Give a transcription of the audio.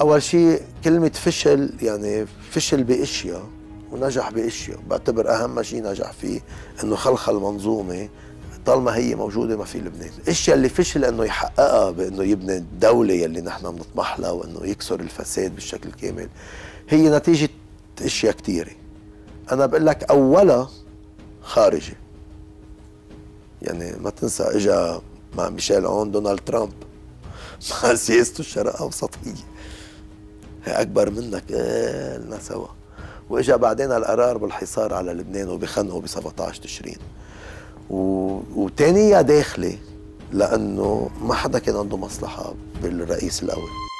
أول شيء كلمة فشل، يعني فشل بأشياء ونجح بأشياء، بعتبر أهم شيء نجح فيه إنه خلخل منظومة طالما هي موجودة ما في لبنان. الأشياء اللي فشل إنه يحققها بإنه يبني الدولة يلي نحن بنطمح لها وإنه يكسر الفساد بالشكل الكامل، هي نتيجة أشياء كثيرة. أنا بقول لك أولها خارجي، يعني ما تنسى إجا مع ميشيل عون دونالد ترامب مع سياسته الشرق أوسطية، هي أكبر منك إلنا سوا، وإجا بعدين القرار بالحصار على لبنان وبخنقه ب 17 تشرين. وتانية داخلي، لأنه ما حدا كان عنده مصلحة بالرئيس الأول.